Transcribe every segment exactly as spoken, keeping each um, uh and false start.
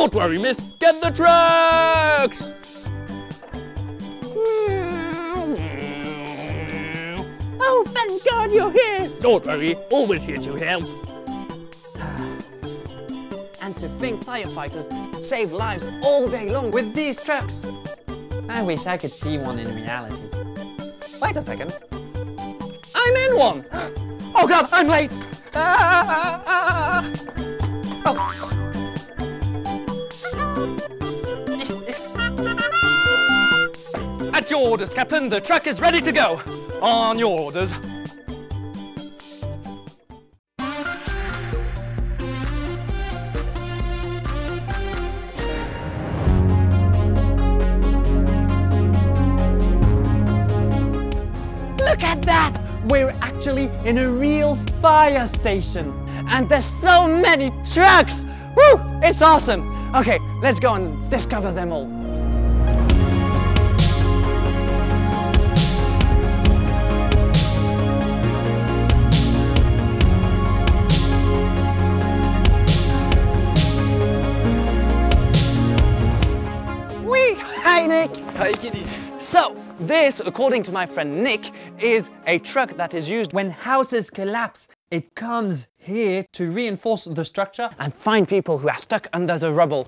Not worry, miss. Get the tracks! Oh, thank God you're here! Don't worry, always here to help. And to think firefighters save lives all day long with these trucks. I wish I could see one in reality. Wait a second. I'm in one! Oh God, I'm late! Ah, ah, ah. Oh. At your orders, Captain. The truck is ready to go. On your orders. Look at that! We're actually in a real fire station. And there's so many trucks! Woo! It's awesome! Okay, let's go and discover them all. Hi, Kitty. So, this, according to my friend Nick, is a truck that is used when houses collapse. It comes here to reinforce the structure and find people who are stuck under the rubble.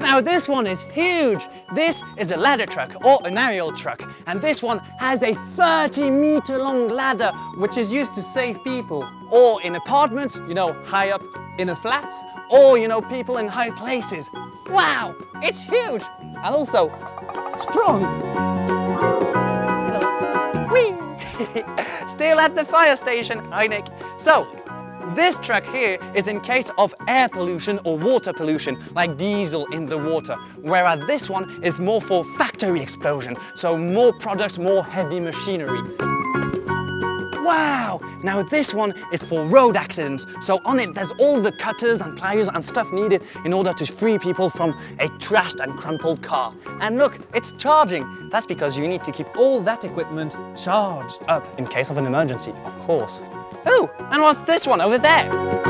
Now, this one is huge. This is a ladder truck or an aerial truck. And this one has a thirty meter long ladder, which is used to save people. Or in apartments, you know, high up in a flat. Or, you know, people in high places. Wow, it's huge and also strong. Whee! Still at the fire station, hi Nick. So, this truck here is in case of air pollution or water pollution, like diesel in the water, whereas this one is more for factory explosion, so more products, more heavy machinery. Wow! Now this one is for road accidents, so on it there's all the cutters and pliers and stuff needed in order to free people from a trashed and crumpled car. And look, it's charging! That's because you need to keep all that equipment charged up in case of an emergency, of course. Oh, and what's this one over there?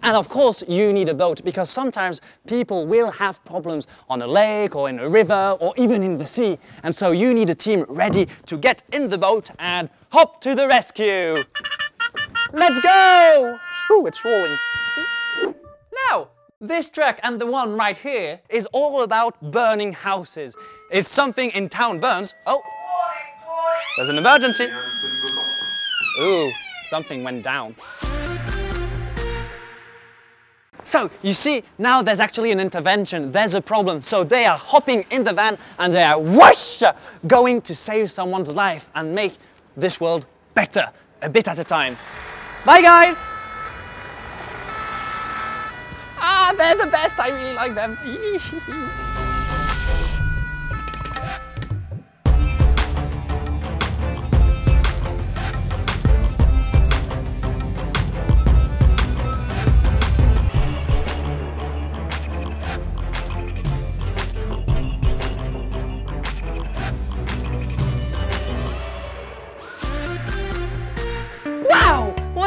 And of course you need a boat, because sometimes people will have problems on a lake or in a river or even in the sea. And so you need a team ready to get in the boat and hop to the rescue. Let's go! Ooh, it's rolling. Now, this truck and the one right here is all about burning houses. If something in town burns, oh, there's an emergency. Ooh, something went down. So, you see, now there's actually an intervention, there's a problem, so they are hopping in the van and they are whoosh, going to save someone's life and make this world better, a bit at a time. Bye guys! Ah, they're the best, I really like them.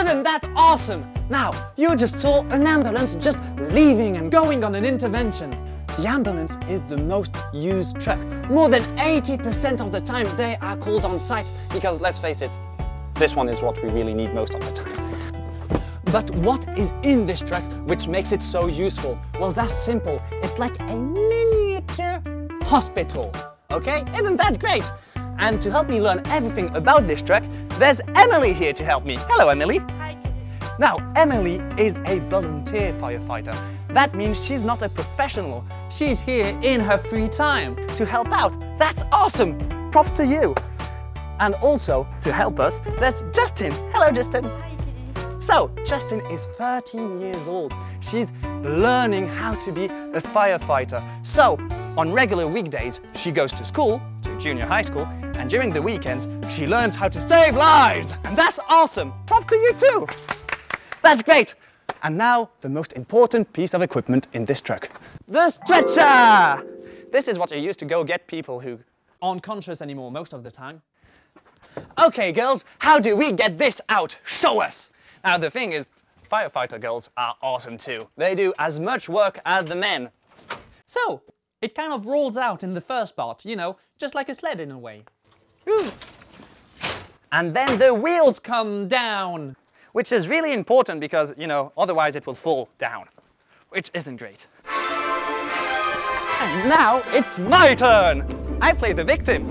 Isn't that awesome? Now, you just saw an ambulance just leaving and going on an intervention. The ambulance is the most used truck. More than eighty percent of the time they are called on site because, let's face it, this one is what we really need most of the time. But what is in this truck which makes it so useful? Well, that's simple. It's like a miniature hospital, okay? Isn't that great? And to help me learn everything about this truck, there's Emily here to help me. Hello, Emily. Hi, Kitty. Now, Emily is a volunteer firefighter. That means she's not a professional. She's here in her free time to help out. That's awesome. Props to you. And also, to help us, there's Justin. Hello, Justin. Hi, Kitty. So, Justin is thirteen years old. She's learning how to be a firefighter. So, on regular weekdays, she goes to school, to junior high school, and during the weekends, she learns how to save lives! And that's awesome! Props to you too! That's great! And now, the most important piece of equipment in this truck. The stretcher! This is what I used to go get people who aren't conscious anymore most of the time. Okay, girls, how do we get this out? Show us! Now, the thing is, firefighter girls are awesome too. They do as much work as the men. So, it kind of rolls out in the first part, you know, just like a sled in a way. Ooh. And then the wheels come down, which is really important because, you know, otherwise it will fall down, which isn't great. And now it's my turn! I play the victim.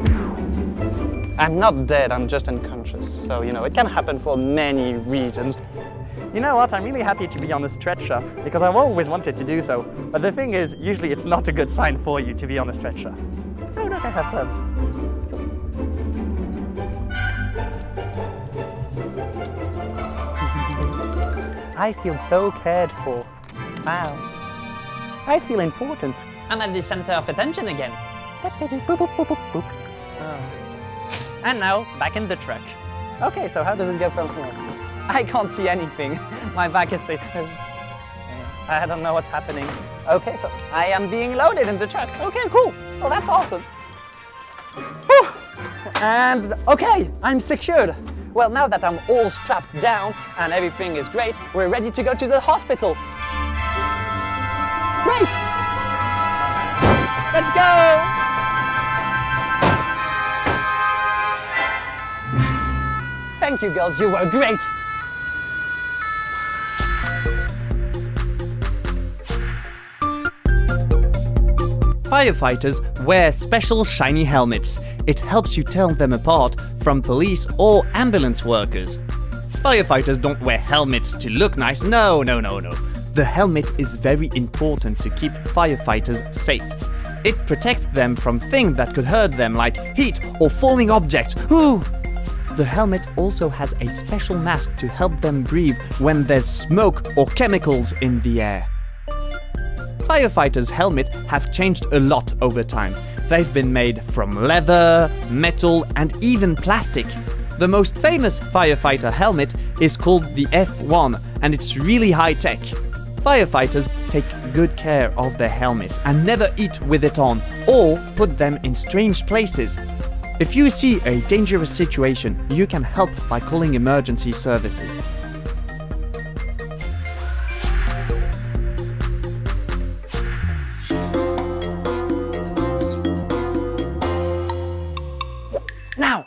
I'm not dead, I'm just unconscious. So, you know, it can happen for many reasons. You know what, I'm really happy to be on a stretcher because I've always wanted to do so. But the thing is, usually it's not a good sign for you to be on a stretcher. Oh, no, I have gloves. I feel so cared for. Wow. I feel important. I'm at the center of attention again. Boop, boop, boop, boop, boop. Oh. And now, back in the truck. Okay, so how does it go from here? I can't see anything. My back is... I don't know what's happening. Okay, so I am being loaded in the truck. Okay, cool. Well, that's awesome. Whew. And okay, I'm secured. Well, now that I'm all strapped down and everything is great, we're ready to go to the hospital. Great! Let's go! Thank you, girls, you were great! Firefighters wear special shiny helmets. It helps you tell them apart from police or ambulance workers. Firefighters don't wear helmets to look nice, no, no, no, no. The helmet is very important to keep firefighters safe. It protects them from things that could hurt them, like heat or falling objects. Ooh! The helmet also has a special mask to help them breathe when there's smoke or chemicals in the air. Firefighters' helmets have changed a lot over time. They've been made from leather, metal, and even plastic. The most famous firefighter helmet is called the F one, and it's really high-tech. Firefighters take good care of their helmets and never eat with it on or put them in strange places. If you see a dangerous situation, you can help by calling emergency services.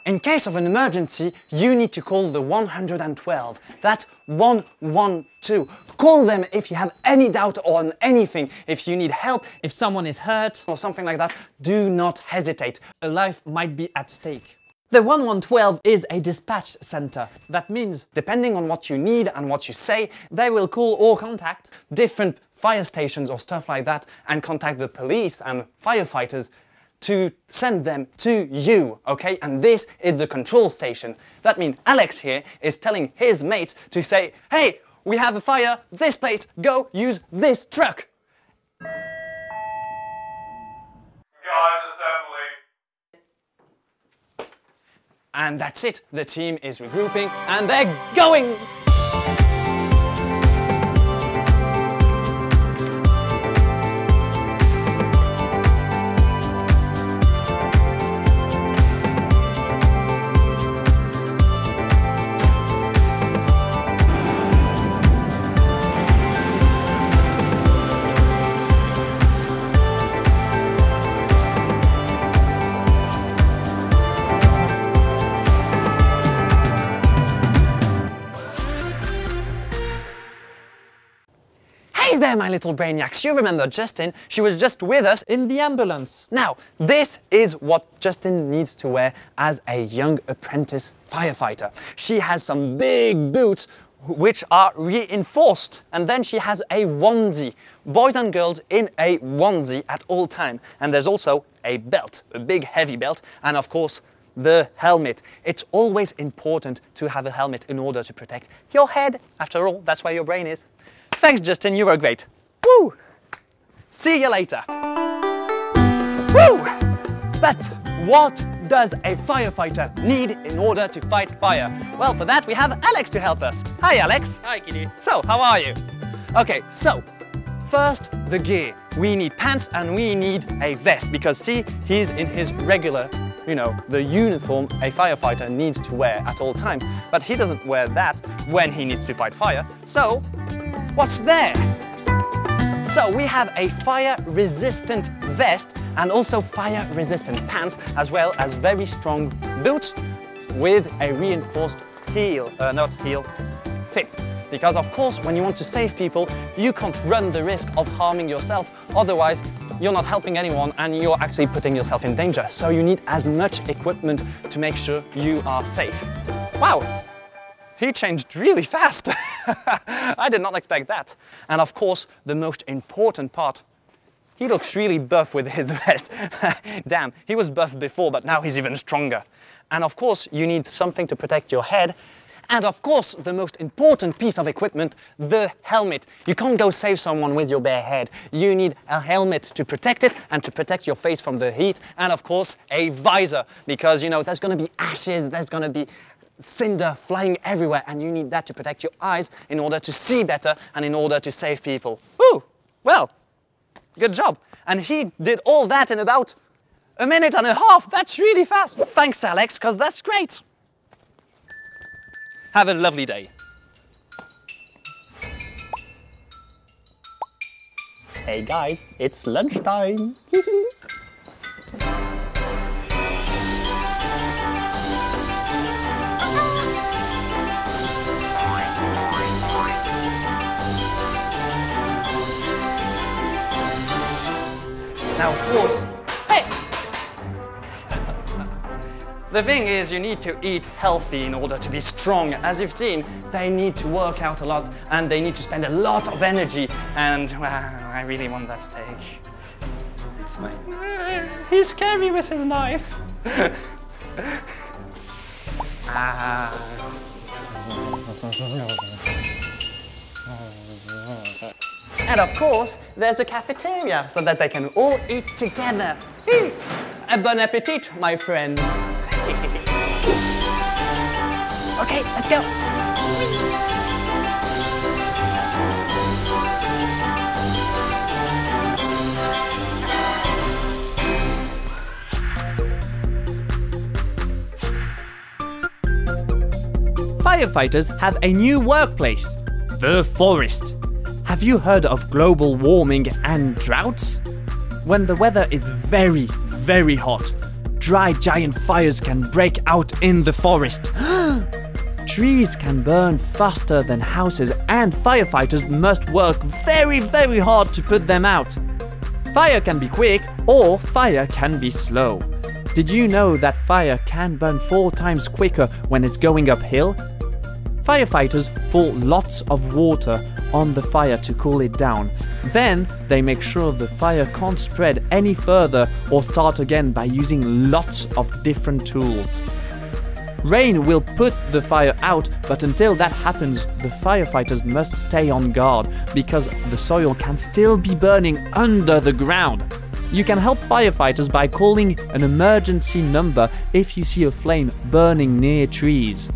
In case of an emergency, you need to call the one one two. That's one one two. Call them if you have any doubt on anything, if you need help, if someone is hurt, or something like that. Do not hesitate. A life might be at stake. The one one two is a dispatch center. That means, depending on what you need and what you say, they will call or contact different fire stations or stuff like that and contact the police and firefighters to send them to you, okay? And this is the control station. That means Alex here is telling his mates to say, hey, we have a fire, this place, go use this truck. Guys, assembly. And that's it, the team is regrouping and they're going. There, my little brainiacs, you remember Justin, she was just with us in the ambulance. Now, this is what Justin needs to wear as a young apprentice firefighter. She has some big boots which are reinforced, and then she has a onesie. Boys and girls in a onesie at all time. And there's also a belt, a big heavy belt, and of course the helmet. It's always important to have a helmet in order to protect your head. After all, that's where your brain is. Thanks, Justin, you were great. Woo! See you later. Woo! But what does a firefighter need in order to fight fire? Well, for that, we have Alex to help us. Hi, Alex. Hi, Kitty. So, how are you? Okay, so, first, the gear. We need pants and we need a vest because, see, he's in his regular you know, the uniform a firefighter needs to wear at all times. But he doesn't wear that when he needs to fight fire. So, what's there? So we have a fire-resistant vest and also fire-resistant pants, as well as very strong boots with a reinforced heel, uh, not heel, tip. Because of course, when you want to save people, you can't run the risk of harming yourself. Otherwise, you're not helping anyone and you're actually putting yourself in danger. So you need as much equipment to make sure you are safe. Wow, he changed really fast. I did not expect that. And of course, the most important part, he looks really buff with his vest. Damn, he was buff before, but now he's even stronger. And of course, you need something to protect your head. And of course, the most important piece of equipment, the helmet. You can't go save someone with your bare head. You need a helmet to protect it and to protect your face from the heat. And of course, a visor, because you know, there's gonna be ashes, there's gonna be cinder flying everywhere, and you need that to protect your eyes in order to see better and in order to save people. Woo! Well, good job. And he did all that in about a minute and a half. That's really fast. Thanks, Alex, because that's great. Have a lovely day. Hey guys, it's lunchtime. Now, of course, hey! The thing is, you need to eat healthy in order to be strong. As you've seen, they need to work out a lot and they need to spend a lot of energy. And, wow, I really want that steak. It's my... He's scary with his knife. Ah. And of course, there's a cafeteria so that they can all eat together. A bon appetit, my friends. Okay, let's go. Firefighters have a new workplace, the forest. Have you heard of global warming and droughts? When the weather is very, very hot, dry giant fires can break out in the forest. Trees can burn faster than houses, and firefighters must work very, very hard to put them out. Fire can be quick, or fire can be slow. Did you know that fire can burn four times quicker when it's going uphill? Firefighters pour lots of water on the fire to cool it down. Then they make sure the fire can't spread any further or start again by using lots of different tools. Rain will put the fire out, but until that happens, the firefighters must stay on guard because the soil can still be burning under the ground. You can help firefighters by calling an emergency number if you see a flame burning near trees.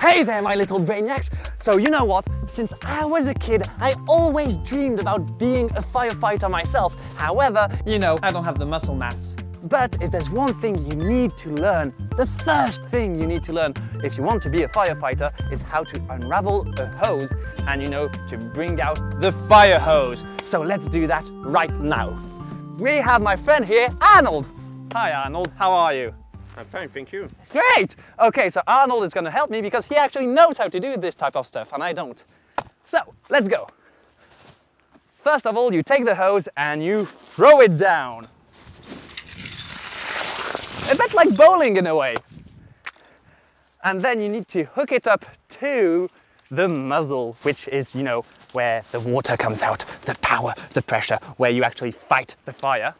Hey there, my little brainiacs! So you know what? Since I was a kid, I always dreamed about being a firefighter myself. However, you know, I don't have the muscle mass. But if there's one thing you need to learn, the first thing you need to learn if you want to be a firefighter is how to unravel a hose and, you know, to bring out the fire hose. So let's do that right now. We have my friend here, Arnold. Hi, Arnold. How are you? I'm fine, thank you. Great! Okay, so Arnold is going to help me because he actually knows how to do this type of stuff and I don't. So, let's go. First of all, you take the hose and you throw it down. A bit like bowling in a way. And then you need to hook it up to the muzzle, which is, you know, where the water comes out, the power, the pressure, where you actually fight the fire.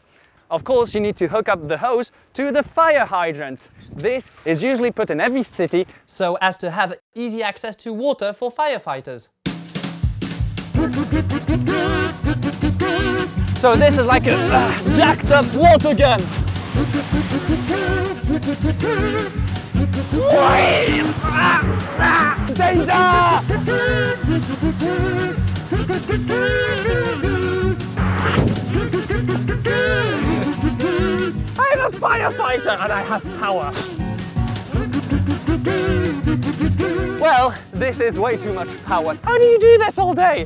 Of course, you need to hook up the hose to the fire hydrant. This is usually put in every city so as to have easy access to water for firefighters. So this is like a uh, jacked up water gun. Danger! I'm a firefighter and I have power. Well, this is way too much power. How do you do this all day?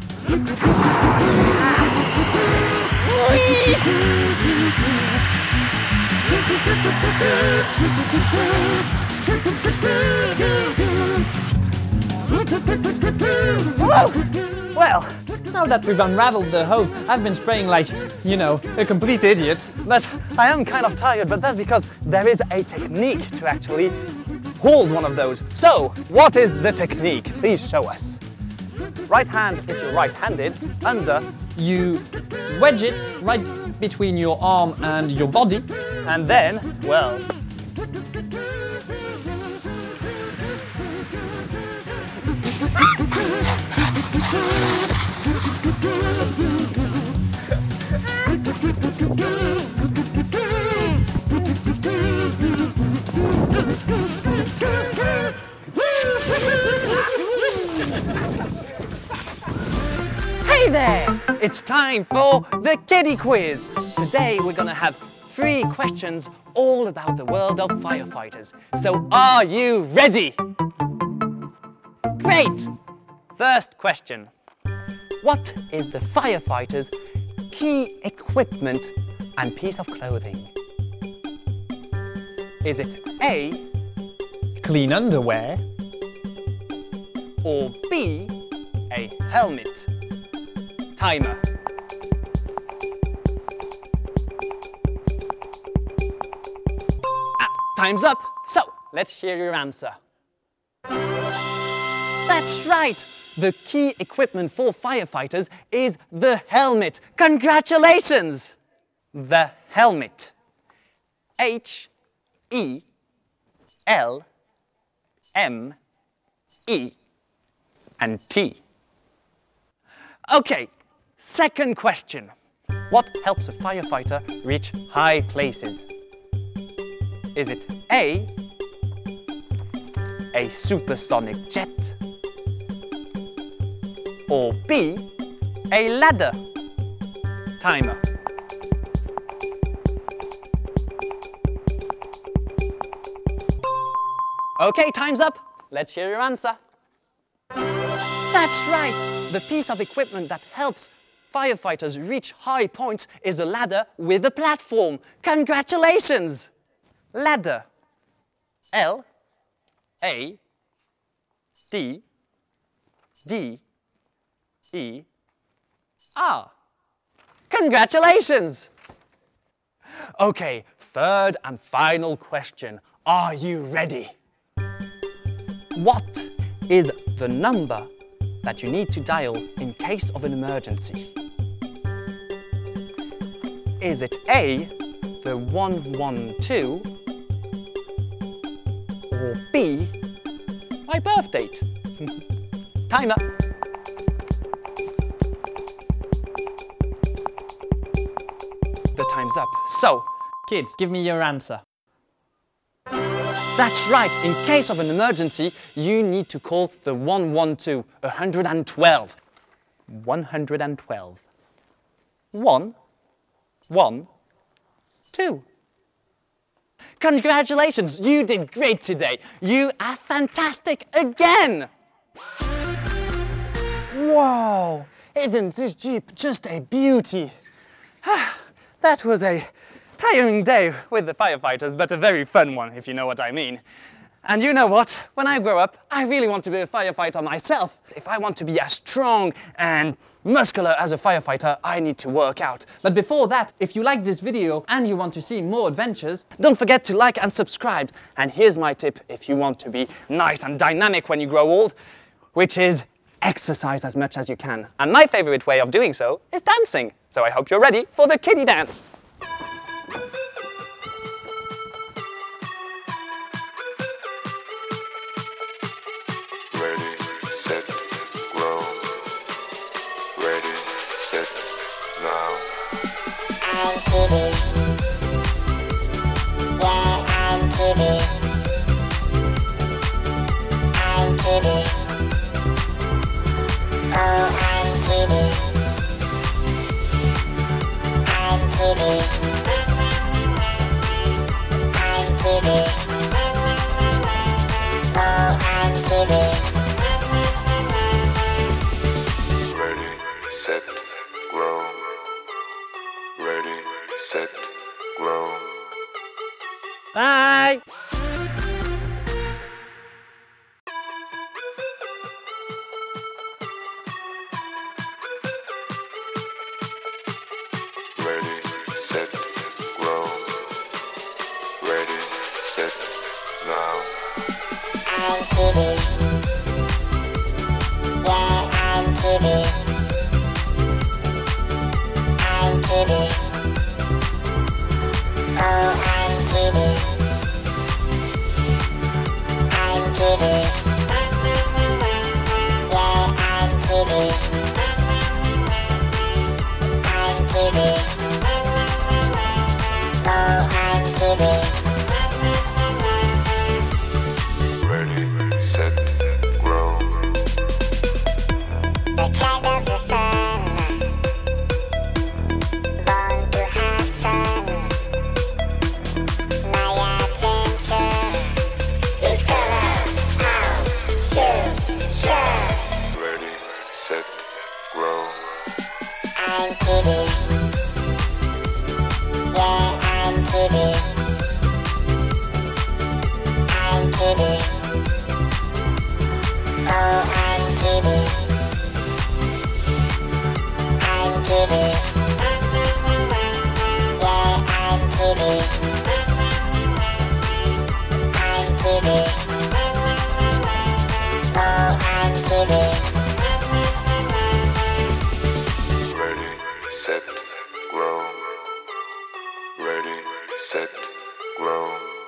Whoa! Well, now that we've unraveled the hose, I've been spraying like, you know, a complete idiot. But I am kind of tired, but that's because there is a technique to actually hold one of those. So, what is the technique? Please show us. Right hand, if you're right-handed, under, you wedge it right between your arm and your body, and then, well... Hey there! It's time for the kiddie quiz! Today we're gonna have three questions all about the world of firefighters. So are you ready? Great! First question. What is the firefighter's key equipment and piece of clothing? Is it A, clean underwear, or B, a helmet? Timer. Ah, time's up. So, let's hear your answer. That's right. The key equipment for firefighters is the helmet. Congratulations. The helmet. H E L M E and T. Okay. Second question. What helps a firefighter reach high places? Is it A, a supersonic jet, or B, a ladder? Timer. Okay, time's up. Let's hear your answer. That's right. The piece of equipment that helps firefighters reach high points is a ladder with a platform. Congratulations! Ladder. L A D D E R. Congratulations! Okay, third and final question. Are you ready? What is the number that you need to dial in case of an emergency? Is it A, the one one two, or B, my birth date? Timer. The time's up. So, kids, give me your answer. That's right, in case of an emergency, you need to call the one one two, one one two. one one two. One, one, two. Congratulations, you did great today. You are fantastic again. Wow, isn't this Jeep just a beauty? That was a tiring day with the firefighters, but a very fun one, if you know what I mean. And you know what? When I grow up, I really want to be a firefighter myself. If I want to be as strong and muscular as a firefighter, I need to work out. But before that, if you like this video and you want to see more adventures, don't forget to like and subscribe. And here's my tip if you want to be nice and dynamic when you grow old, which is exercise as much as you can. And my favorite way of doing so is dancing. So I hope you're ready for the kiddie dance. I'm kiddie. Oh, I'm kiddie. Set, grow. Ready, set, grow.